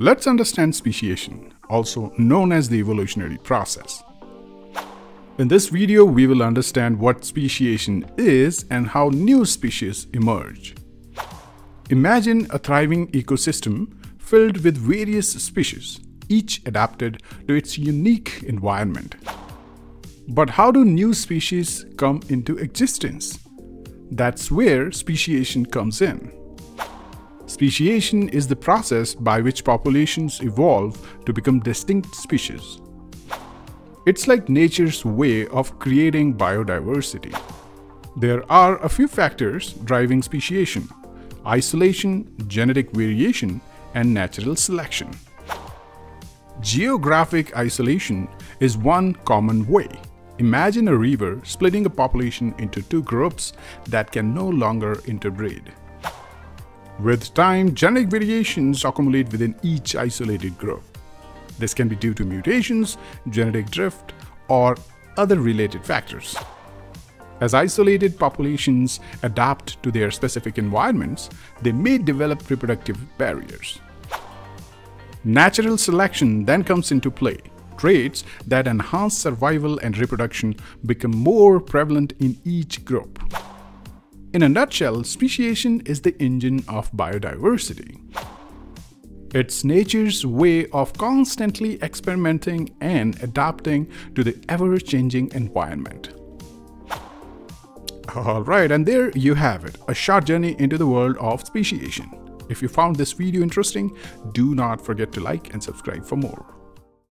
Let's understand speciation, also known as the evolutionary process. In this video, we will understand what speciation is and how new species emerge. Imagine a thriving ecosystem filled with various species, each adapted to its unique environment. But how do new species come into existence? That's where speciation comes in. Speciation is the process by which populations evolve to become distinct species. It's like nature's way of creating biodiversity. There are a few factors driving speciation: isolation, genetic variation, and natural selection. Geographic isolation is one common way. Imagine a river splitting a population into two groups that can no longer interbreed. With time, genetic variations accumulate within each isolated group. This can be due to mutations, genetic drift, or other related factors. As isolated populations adapt to their specific environments, they may develop reproductive barriers. Natural selection then comes into play. Traits that enhance survival and reproduction become more prevalent in each group. In a nutshell, speciation is the engine of biodiversity. It's nature's way of constantly experimenting and adapting to the ever-changing environment. Alright, and there you have it, a short journey into the world of speciation. If you found this video interesting, do not forget to like and subscribe for more.